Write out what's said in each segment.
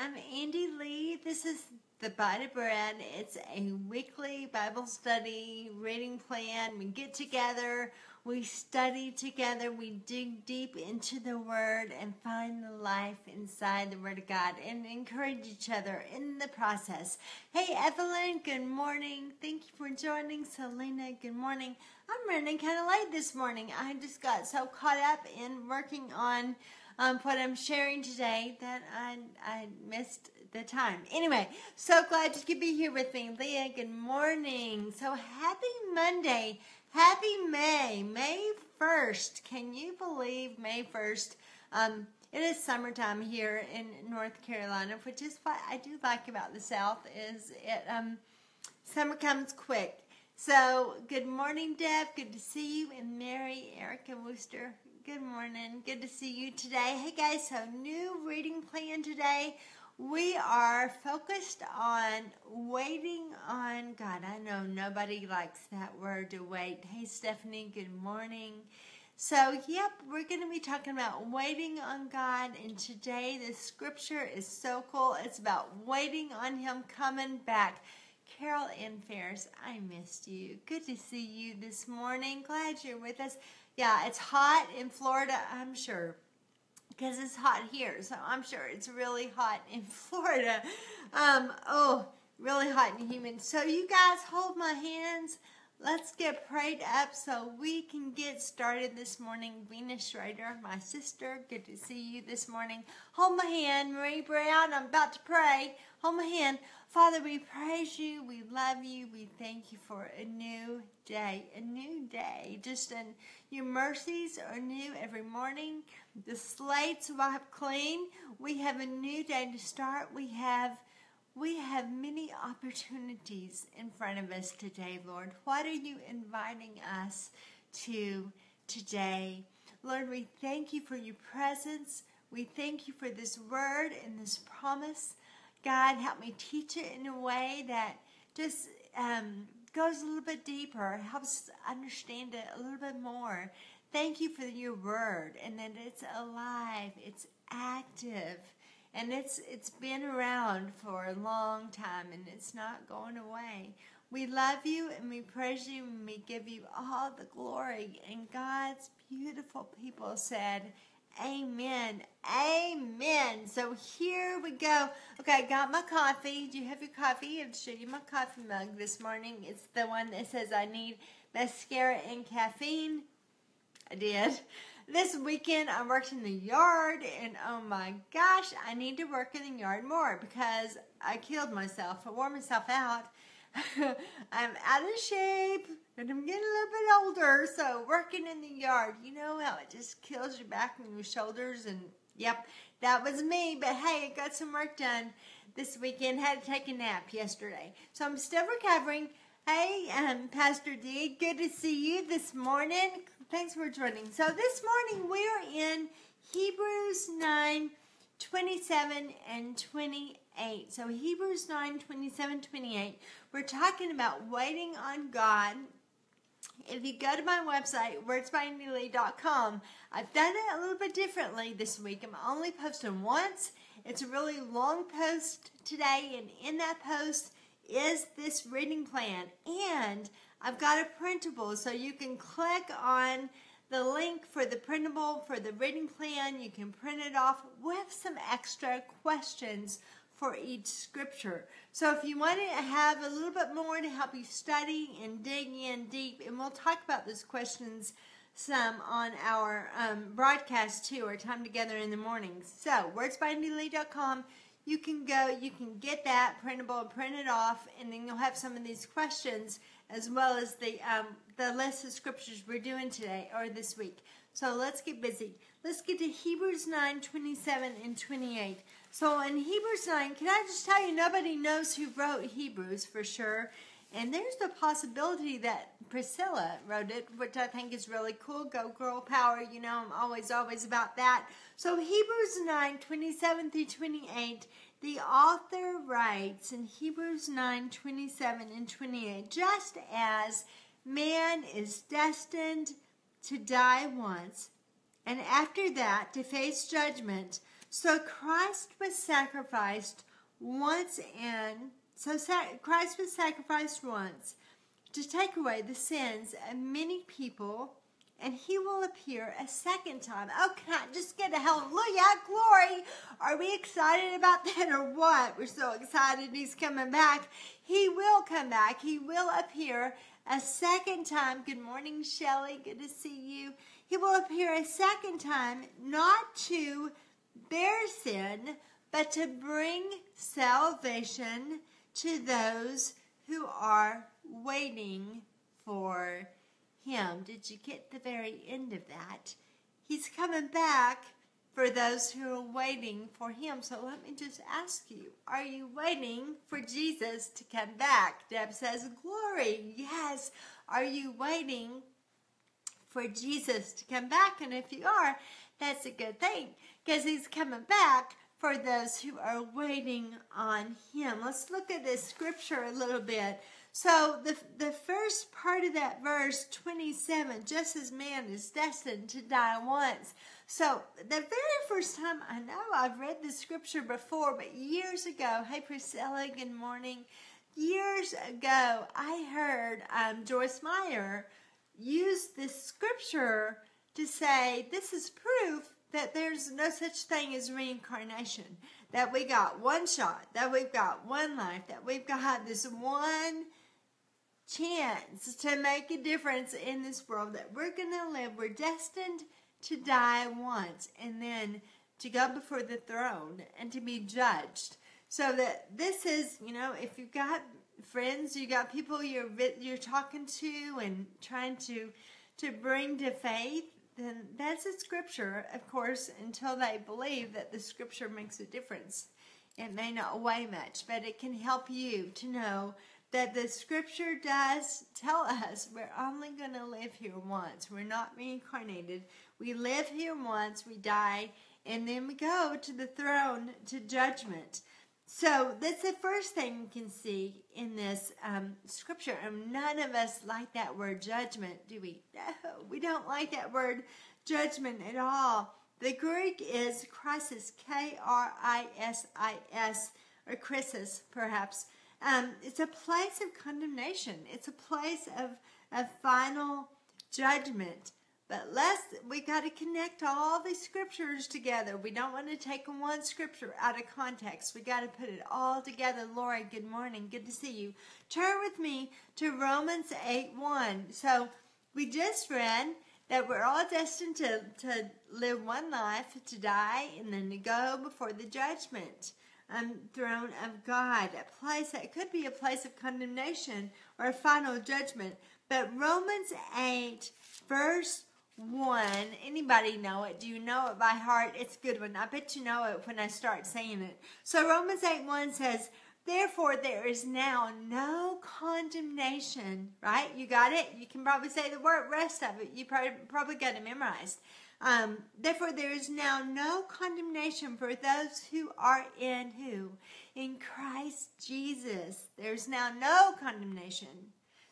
I'm Andy Lee. This is The Bite of Bread. It's a weekly Bible study, reading plan. We get together, we study together, we dig deep into the Word and find the life inside the Word of God and encourage each other in the process. Hey, Evelyn, good morning. Thank you for joining. Selena, good morning. I'm running kind of late this morning. I just got so caught up in working on what I'm sharing today that I missed the time. Anyway, so glad you could be here with me. Leah, good morning. So happy Monday. Happy May. May 1st. Can you believe May 1st? It is summertime here in North Carolina, which is what I do like about the South, is it summer comes quick. So good morning, Deb. Good to see you. And Mary, Erica Worcester, good morning. Good to see you today. Hey guys, so new reading plan today. We are focused on waiting on God. I know nobody likes that word, to wait. Hey Stephanie, good morning. So yep, we're going to be talking about waiting on God, and today the scripture is so cool. It's about waiting on Him coming back. Carol Ann Ferris, I missed you. Good to see you this morning. Glad you're with us. Yeah, it's hot in Florida, I'm sure, because it's hot here. So I'm sure it's really hot in Florida. Really hot and humid. So you guys hold my hands. Let's get prayed up so we can get started this morning. Venus Raider, my sister, good to see you this morning. Hold my hand. Marie Brown, I'm about to pray. Hold my hand. Father, we praise You. We love You. We thank You for a new day. A new day. Just in Your mercies are new every morning. The slates wipe clean. We have a new day to start. We have many opportunities in front of us today, Lord. What are You inviting us to today? Lord, we thank You for Your presence. We thank You for this word and this promise. God, help me teach it in a way that just goes a little bit deeper, helps understand it a little bit more. Thank You for Your word and that it's alive, it's active. And it's been around for a long time, and it's not going away. We love You, and we praise You, and we give You all the glory. And God's beautiful people said, amen, amen. So here we go. Okay, I got my coffee. Do you have your coffee? I'll show you my coffee mug this morning. It's the one that says I need mascara and caffeine. I did. This weekend, I worked in the yard, and oh my gosh, I need to work in the yard more because I killed myself. I wore myself out. I'm out of shape, and I'm getting a little bit older, so working in the yard, you know how it just kills your back and your shoulders, and yep, that was me, but hey, I got some work done this weekend. Had to take a nap yesterday, so I'm still recovering. Hey, Pastor D, good to see you this morning. Thanks for joining. So this morning we're in Hebrews 9, 27 and 28. So Hebrews 9, 27, 28. We're talking about waiting on God. If you go to my website, wordsbyandylee.com, I've done it a little bit differently this week. I'm only posting once. It's a really long post today, and in that post is this reading plan, and I've got a printable, so you can click on the link for the printable for the reading plan. You can print it off with some extra questions for each scripture. So if you want to have a little bit more to help you study and dig in deep, and we'll talk about those questions some on our broadcast too, our time together in the mornings. So wordsbyandylee.com. You can go, you can get that printable and print it off, and then you'll have some of these questions as well as the list of scriptures we're doing today or this week. So let's get busy. Let's get to Hebrews 9, 27 and 28. So in Hebrews 9, can I just tell you, nobody knows who wrote Hebrews for sure. And there's the possibility that Priscilla wrote it, which I think is really cool. Go girl power. You know, I'm always about that. So Hebrews 9, 27 through 28, the author writes in Hebrews 9, 27 and 28, just as man is destined to die once, and after that to face judgment. So Christ was sacrificed once to take away the sins of many people, and he will appear a second time. Oh, can I just get a hallelujah, glory? Are we excited about that or what? We're so excited he's coming back. He will come back. He will appear a second time. Good morning, Shelley. Good to see you. He will appear a second time, not to bear sin, but to bring salvation to those who are waiting for him. Did you get the very end of that? He's coming back for those who are waiting for him. So let me just ask you, are you waiting for Jesus to come back? Deb says, glory, yes. Are you waiting for Jesus to come back? And if you are, that's a good thing, because he's coming back for those who are waiting on him. Let's look at this scripture a little bit. So the first part of that verse 27, just as man is destined to die once. So the very first time, I know I've read the scripture before, but years ago, hey Priscilla, good morning. Years ago, I heard Joyce Meyer use this scripture to say, this is proof that there's no such thing as reincarnation, that we got one shot, that we've got one life, that we've got this one chance to make a difference in this world, that we're going to live, we're destined to die once, and then to go before the throne and to be judged. So that this is, you know, if you've got friends, you got people you're talking to and trying to bring to faith, then that's a scripture, of course, until they believe that the scripture makes a difference. It may not weigh much, but it can help you to know that the scripture does tell us we're only going to live here once. We're not reincarnated. We live here once, we die, and then we go to the throne, to judgment. So that's the first thing we can see in this scripture. And none of us like that word judgment, do we? No, we don't like that word judgment at all. The Greek is crisis, K-R-I-S-I-S, or crisis, perhaps. It's a place of condemnation. It's a place of final judgment. But we got to connect all these scriptures together. We don't want to take one scripture out of context. We got to put it all together. Lori, good morning. Good to see you. Turn with me to Romans 8:1. So we just read that we're all destined to live one life, to die, and then to go before the judgment throne of God, a place that could be a place of condemnation or a final judgment. But Romans 8, verse 1, anybody know it? Do you know it by heart? It's a good one. I bet you know it when I start saying it. So Romans 8:1 says, therefore there is now no condemnation, right? You got it? You can probably say the word rest of it. You probably got it memorized. Therefore there is now no condemnation for those who are in who? In Christ Jesus. There's now no condemnation.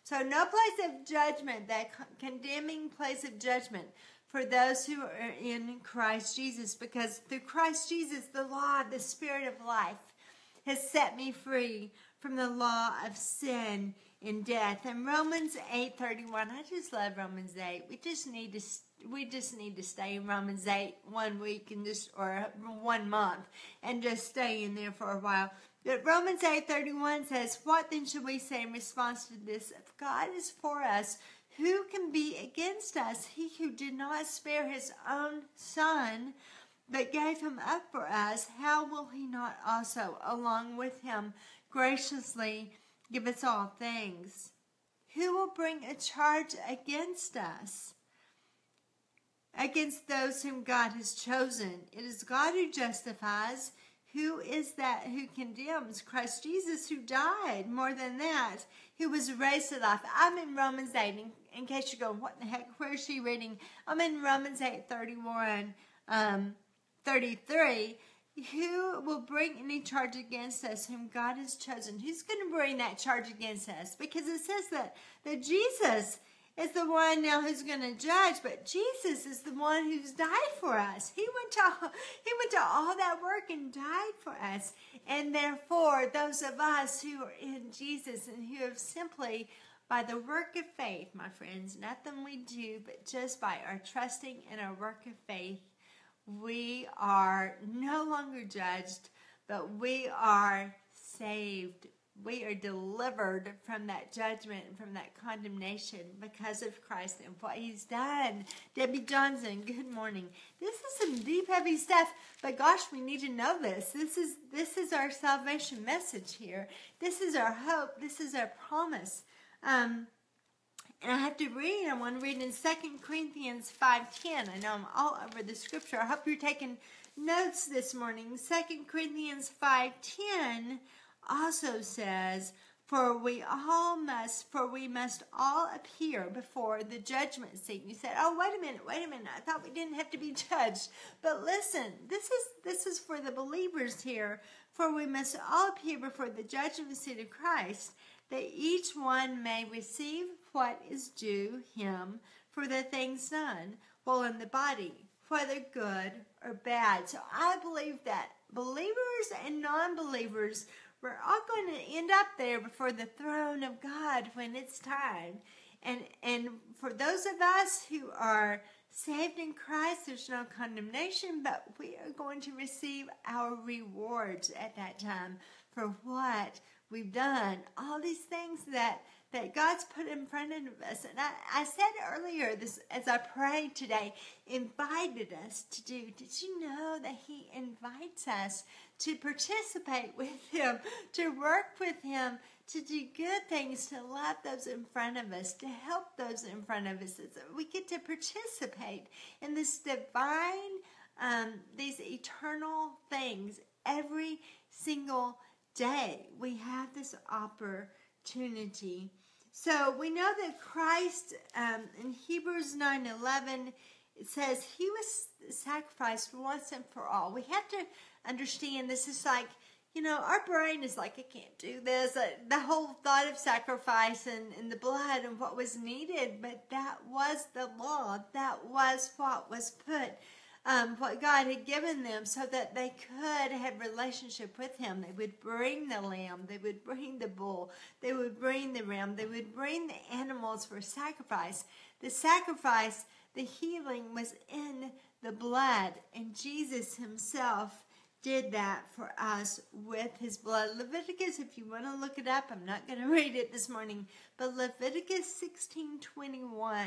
So no place of judgment, that condemning place of judgment for those who are in Christ Jesus, because through Christ Jesus, the law of the Spirit of life has set me free from the law of sin and death. And Romans 8:31, I just love Romans 8. We just need to stay in Romans 8 1 week and just, or 1 month, and just stay in there for a while. But Romans 8:31 says, what then should we say in response to this? If God is for us, who can be against us? He who did not spare his own son, but gave him up for us, how will he not also, along with him, graciously give us all things? Who will bring a charge against us? Against those whom God has chosen. It is God who justifies. Who is that who condemns? Christ Jesus, who died. More than that, who was raised to life. I'm in Romans 8, in case you're going, what the heck, where is she reading? I'm in Romans 8, 31, 33. Who will bring any charge against us whom God has chosen? Who's going to bring that charge against us? Because it says that Jesus is the one now who's going to judge, but Jesus is the one who's died for us. He went to all that work and died for us. And therefore, those of us who are in Jesus and who have simply, by the work of faith, my friends, nothing we do, but just by our trusting and our work of faith, we are no longer judged, but we are saved. We are delivered from that judgment and from that condemnation because of Christ and what he's done. Debbie Johnson, good morning. This is some deep, heavy stuff, but gosh, we need to know this. This is our salvation message here. This is our hope. This is our promise. And I have to read. I want to read in 2 Corinthians 5:10. I know I'm all over the scripture. I hope you're taking notes this morning. 2 Corinthians 5:10 also says, for we must all appear before the judgment seat. You said, oh, wait a minute, I thought we didn't have to be judged. But listen, this is for the believers here. For we must all appear before the judgment seat of Christ, that each one may receive what is due him for the things done while in the body, whether good or bad. So I believe that believers and non-believers, we're all going to end up there before the throne of God when it's time. And for those of us who are saved in Christ, there's no condemnation, but we are going to receive our rewards at that time for what we've done, all these things that God's put in front of us. And I said earlier, this as I prayed today, invited us to do. Did you know that he invites us to participate with him, to work with him, to do good things, to love those in front of us, to help those in front of us? We get to participate in this divine, these eternal things every single day. We have this opportunity. So we know that Christ, in Hebrews 9:11, it says he was sacrificed once and for all. We have to understand this is like, you know, our brain is like, I can't do this. The whole thought of sacrifice and the blood and what was needed, but that was the law. That was what was put. What God had given them so that they could have relationship with him. They would bring the lamb. They would bring the bull. They would bring the ram. They would bring the animals for sacrifice. The sacrifice, the healing was in the blood. And Jesus himself did that for us with his blood. Leviticus, if you want to look it up, I'm not going to read it this morning. But Leviticus 16:21.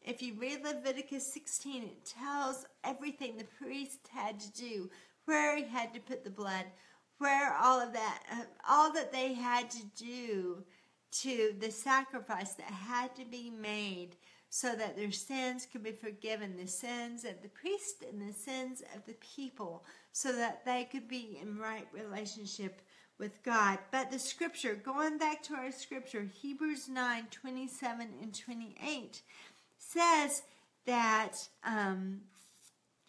If you read Leviticus 16, it tells everything the priest had to do, where he had to put the blood, where all of that, all that they had to do to the sacrifice that had to be made so that their sins could be forgiven, the sins of the priest and the sins of the people, so that they could be in right relationship with God. But the scripture, going back to our scripture, Hebrews 9:27 and 28, says that,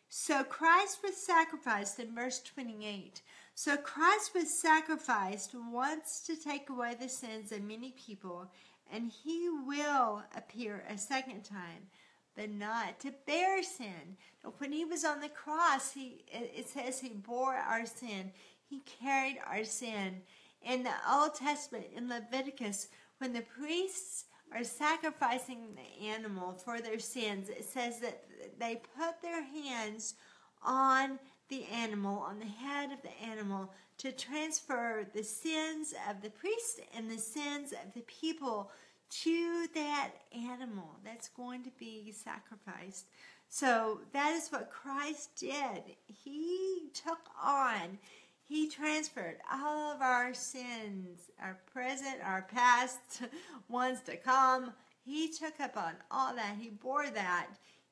so Christ was sacrificed in verse 28. So Christ was sacrificed once to take away the sins of many people, and he will appear a second time, but not to bear sin. When he was on the cross, it says he bore our sin. He carried our sin. In the Old Testament, in Leviticus, when the priests are sacrificing the animal for their sins, it says that they put their hands on the animal, on the head of the animal, to transfer the sins of the priest and the sins of the people to that animal that's going to be sacrificed. So that is what Christ did. He took on, he transferred all of our sins, our present, our past, ones to come. He took up on all that. He bore that.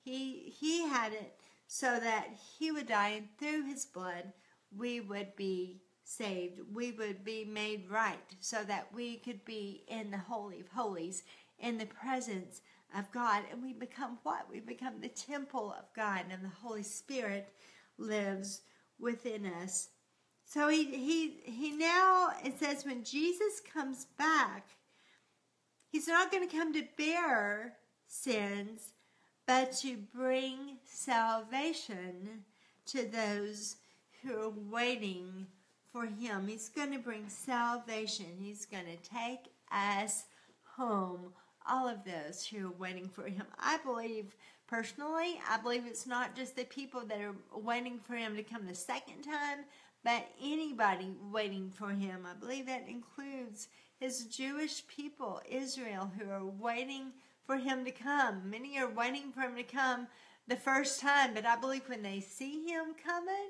He had it so that he would die, and through his blood we would be saved. We would be made right so that we could be in the Holy of Holies, in the presence of God. And we become what? We become the temple of God, and the Holy Spirit lives within us. So he now, it says, when Jesus comes back, he's not going to come to bear sins, but to bring salvation to those who are waiting for him. He's going to bring salvation. He's going to take us home, all of those who are waiting for him. I believe, personally, I believe it's not just the people that are waiting for him to come the second time, but anybody waiting for him. I believe that includes his Jewish people, Israel, who are waiting for him to come. Many are waiting for him to come the first time, but I believe when they see him coming,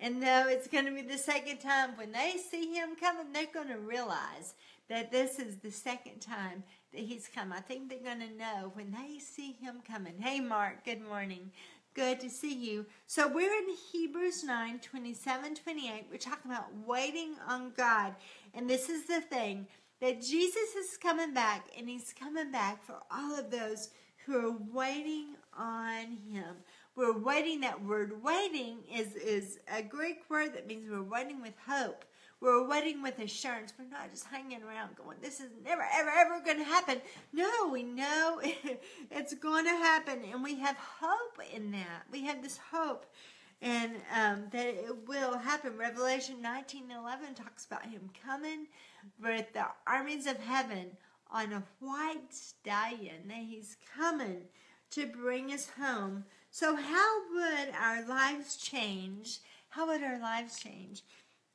and though it's going to be the second time, when they see him coming, they're going to realize that this is the second time that he's come. I think they're going to know when they see him coming. Hey, Mark, good morning. Good to see you. So we're in Hebrews 9, 27, 28. We're talking about waiting on God. And this is the thing, that Jesus is coming back, and he's coming back for all of those who are waiting on him. We're waiting. That word waiting is a Greek word that means we're waiting with hope. We're waiting with assurance. We're not just hanging around going, this is never, ever, ever going to happen. No, we know it's going to happen, and we have hope in that. We have this hope, and that it will happen. Revelation 19:11 talks about him coming with the armies of heaven on a white stallion, that he's coming to bring us home. So how would our lives change? How would our lives change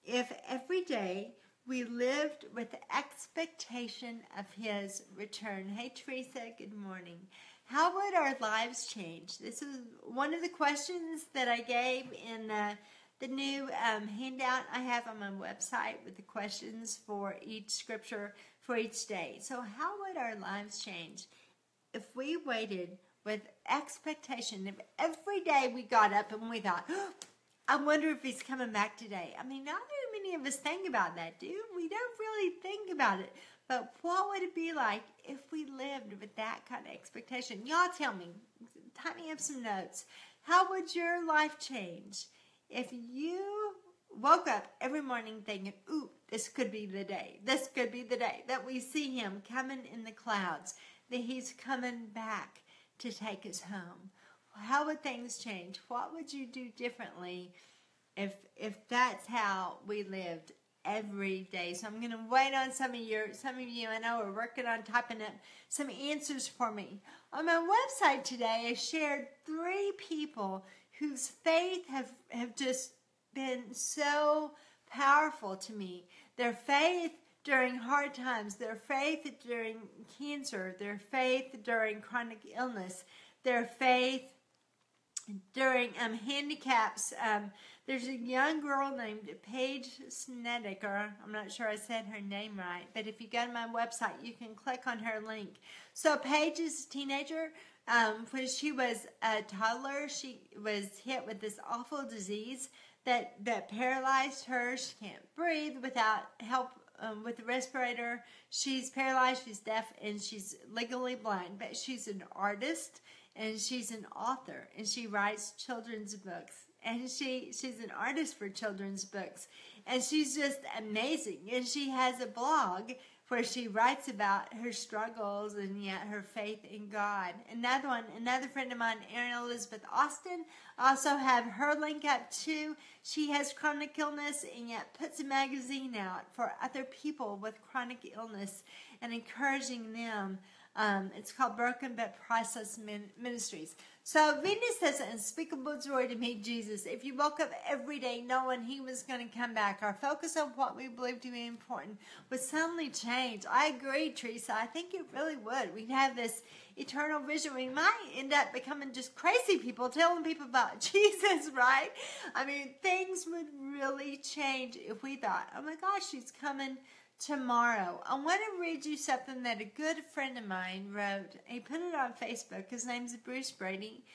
if every day we lived with the expectation of his return? Hey, Teresa, good morning. How would our lives change? This is one of the questions that I gave in the new handout I have on my website with the questions for each scripture for each day. So how would our lives change if we waited with expectation? If every day we got up and we thought, oh, I wonder if he's coming back today. I mean, not very many of us think about that, do we? We don't really think about it. But what would it be like if we lived with that kind of expectation? Y'all tell me. Type me up some notes. How would your life change if you woke up every morning thinking, ooh, this could be the day. This could be the day that we see him coming in the clouds, that he's coming back to take us home. How would things change? What would you do differently if that's how we lived every day? So I'm going to wait on some of you I know are working on typing up some answers for me. On my website today, I shared 3 people whose faith have just been so powerful to me. Their faith during hard times, their faith during cancer, their faith during chronic illness, their faith during handicaps. There's a young girl named Paige Snedeker. I'm not sure I said her name right, but if you go to my website, you can click on her link. So Paige is a teenager. When she was a toddler, she was hit with this awful disease that paralyzed her. She can't breathe without help with a respirator. She's paralyzed, she's deaf, and she's legally blind. But she's an artist, and she's an author, and she writes children's books. And she's an artist for children's books. And she's just amazing. And she has a blog where she writes about her struggles and yet her faith in God. Another friend of mine, Erin Elizabeth Austin, also have her link up too. She has chronic illness and yet puts a magazine out for other people with chronic illness and encouraging them. It's called Broken But Priceless Ministries. So Venus says, unspeakable joy to meet Jesus. If you woke up every day knowing he was going to come back, our focus on what we believe to be important would suddenly change. I agree, Teresa. I think it really would. We'd have this eternal vision. We might end up becoming just crazy people, telling people about Jesus, right? I mean, things would really change if we thought, oh my gosh, he's coming tomorrow. I want to read you something that a good friend of mine wrote. He put it on Facebook. His name's Bruce Brady.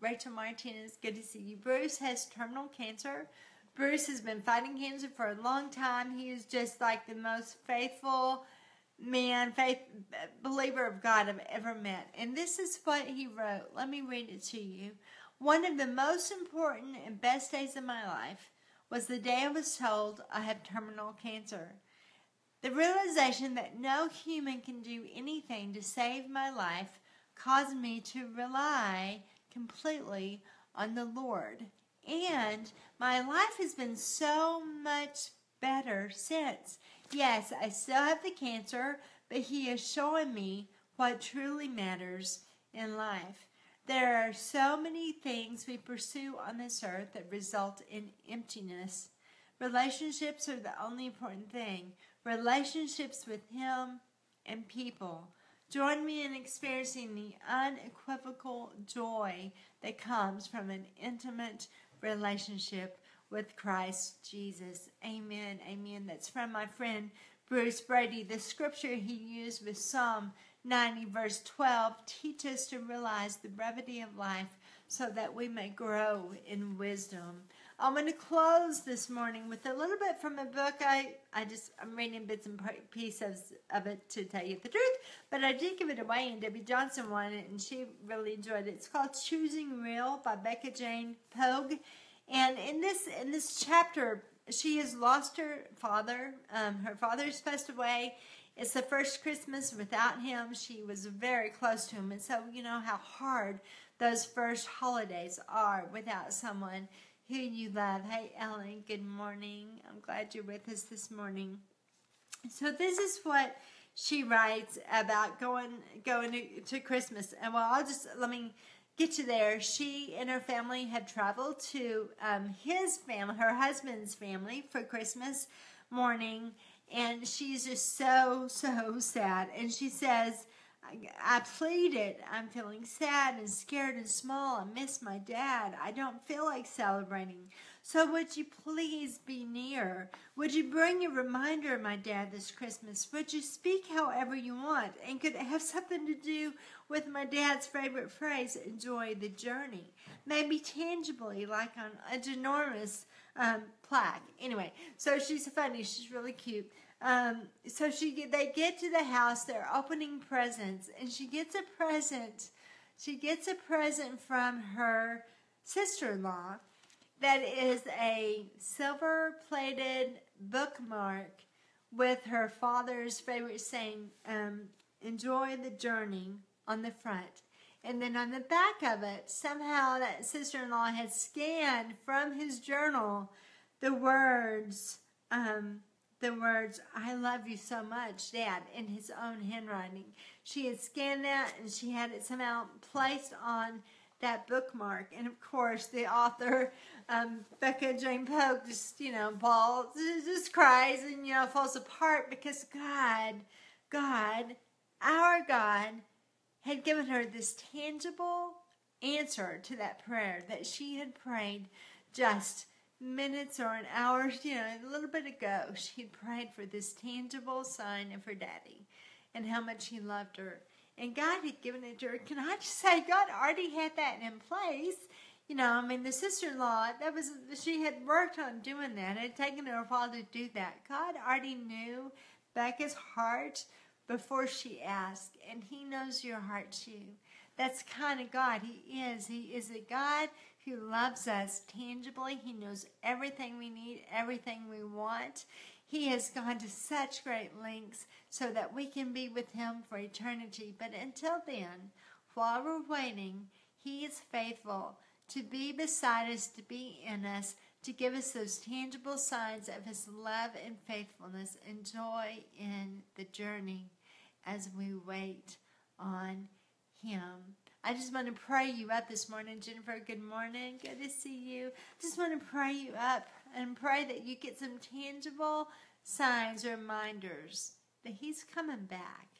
Rachel Martinez, good to see you. Bruce has terminal cancer. Bruce has been fighting cancer for a long time. He is just like the most faithful man, believer of God I've ever met. And this is what he wrote. Let me read it to you. One of the most important and best days of my life was the day I was told I have terminal cancer. The realization that no human can do anything to save my life caused me to rely completely on the Lord. And my life has been so much better since. Yes, I still have the cancer, but He is showing me what truly matters in life. There are so many things we pursue on this earth that result in emptiness. Relationships are the only important thing. Relationships with Him and people. Join me in experiencing the unequivocal joy that comes from an intimate relationship with Christ Jesus. Amen. Amen. That's from my friend Bruce Brady. The scripture he used with Psalm 90 verse 12 teaches us to realize the brevity of life so that we may grow in wisdom. I'm going to close this morning with a little bit from a book. I'm reading bits and pieces of it to tell you the truth, but I did give it away, and Debbie Johnson won it, and she really enjoyed it. It's called Choosing Real by Becca Jane Pogue. And in this chapter, she has lost her father. Her father's passed away. It's the first Christmas without him. She was very close to him. And so you know how hard those first holidays are without someone who you love. Hey, Ellen, good morning. I'm glad you're with us this morning. So this is what she writes about going to Christmas. And well, let me get you there. She and her family had traveled to her husband's family for Christmas morning, and she's just so, so sad. And she says, I pleaded, I'm feeling sad and scared and small. I miss my dad. I don't feel like celebrating. So would you please be near? Would you bring a reminder of my dad this Christmas? Would you speak however you want? And could it have something to do with my dad's favorite phrase, enjoy the journey? Maybe tangibly, like on a ginormous plaque. Anyway, so she's funny. She's really cute. So they get to the house, they're opening presents, and she gets a present from her sister-in-law that is a silver-plated bookmark with her father's favorite saying, enjoy the journey, on the front. And then on the back of it, somehow that sister-in-law had scanned from his journal the words, I love you so much, Dad, in his own handwriting. She had scanned that, and she had it somehow placed on that bookmark. And, of course, the author, Becca Jane Pogue, just, bawls, just cries and, falls apart because our God, had given her this tangible answer to that prayer that she had prayed just minutes or an hour, a little bit ago. She had prayed for this tangible sign of her daddy and how much he loved her. And God had given it to her. Can I just say, God already had that in place. The sister-in-law, she had worked on doing that. It had taken her a while to do that. God already knew Becca's heart before she asked, and He knows your heart too. That's kind of God. He is. He is a God who loves us tangibly. He knows everything we need, everything we want. He has gone to such great lengths so that we can be with Him for eternity. But until then, while we're waiting, He is faithful to be beside us, to be in us, to give us those tangible signs of His love and faithfulness and joy in the journey as we wait on Him. I just want to pray you up this morning. Jennifer, good morning. Good to see you. Just want to pray you up and pray that you get some tangible signs or reminders that He's coming back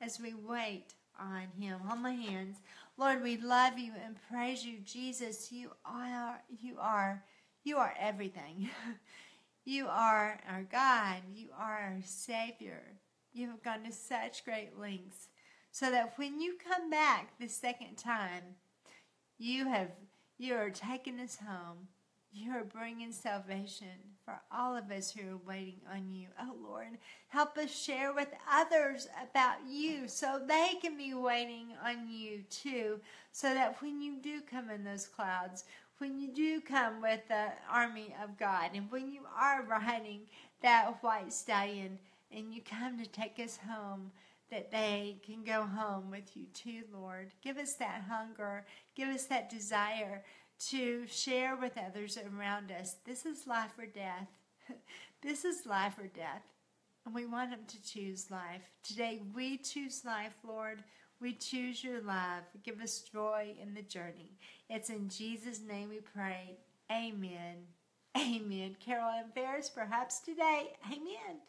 as we wait on Him. Hold my hands. Lord, we love You and praise You. Jesus, You are everything. You are our God. You are our Savior. You have gone to such great lengths so that when You come back the second time, You are taking us home. You are bringing salvation for all of us who are waiting on You. Oh, Lord, help us share with others about You so they can be waiting on You too, so that when You do come in those clouds, when You do come with the army of God, and when You are riding that white stallion and You come to take us home, that they can go home with you too, Lord. Give us that hunger. Give us that desire to share with others around us. This is life or death. This is life or death. And we want them to choose life. Today we choose life, Lord. We choose your love. Give us joy in the journey. It's in Jesus' name we pray. Amen. Amen. Carol Ann Ferris, perhaps today. Amen.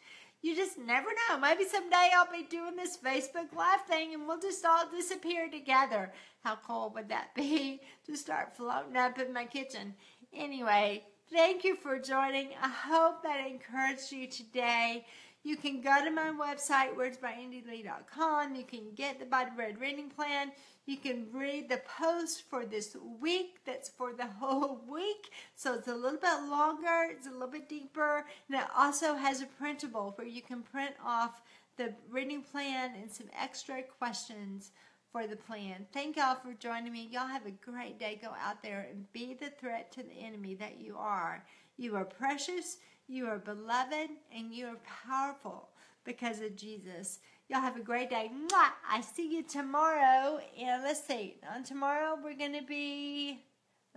You just never know. Maybe someday I'll be doing this Facebook Live thing and we'll just all disappear together. How cool would that be to start floating up in my kitchen? Anyway, thank you for joining. I hope that encouraged you today. You can go to my website, wordsbyandylee.com. You can get the Body Red Reading Plan. You can read the post for this week. That's for the whole week. So it's a little bit longer. It's a little bit deeper. And it also has a printable where you can print off the reading plan and some extra questions for the plan. Thank y'all for joining me. Y'all have a great day. Go out there and be the threat to the enemy that you are. You are precious. You are beloved, and you are powerful because of Jesus. Y'all have a great day. Mwah! I see you tomorrow. And let's see. On tomorrow, we're going to be,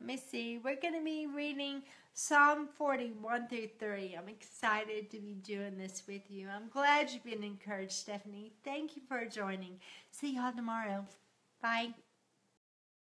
we're going to be reading Psalm 41 through 3. I'm excited to be doing this with you. I'm glad you've been encouraged, Stephanie. Thank you for joining. See y'all tomorrow. Bye.